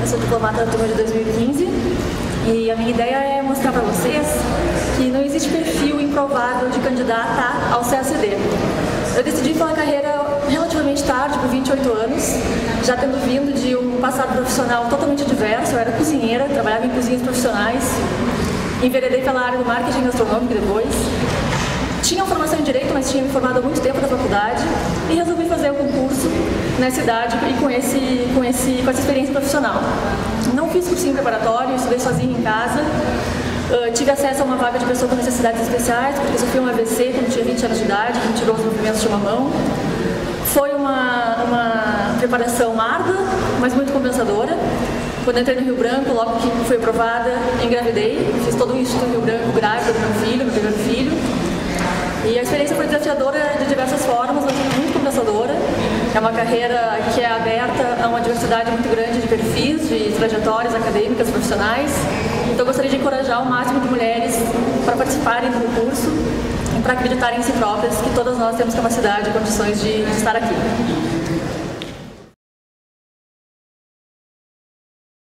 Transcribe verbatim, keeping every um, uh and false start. Eu sou diplomata da turma de dois mil e quinze e a minha ideia é mostrar para vocês que não existe perfil improvável de candidata ao C A C D. Eu decidi pela carreira relativamente tarde, por vinte e oito anos, já tendo vindo de um passado profissional totalmente diverso. Eu era cozinheira, trabalhava em cozinhas profissionais, enveredei pela área do marketing gastronômico depois. Tinha formação em Direito, mas tinha me formado há muito tempo da faculdade e resolvi fazer o concurso nessa idade e com, esse, com, esse, com essa experiência profissional. Não fiz cursinho preparatório, estudei sozinha em casa. Uh, tive acesso a uma vaga de pessoa com necessidades especiais, porque sofri um A V C quando tinha vinte anos de idade, que me tirou os movimentos de uma mão. Foi uma, uma preparação árdua, mas muito compensadora. Quando entrei no Rio Branco, logo que fui aprovada, engravidei. Fiz todo o Instituto Rio Branco grávida do meu filho, do meu primeiro filho. E a experiência foi desafiadora de diversas formas, mas muito compensadora. É uma carreira que é aberta a uma diversidade muito grande de perfis, de trajetórias acadêmicas, profissionais. Então eu gostaria de encorajar o máximo de mulheres para participarem do concurso e para acreditarem em si próprias, que todas nós temos capacidade e condições de estar aqui.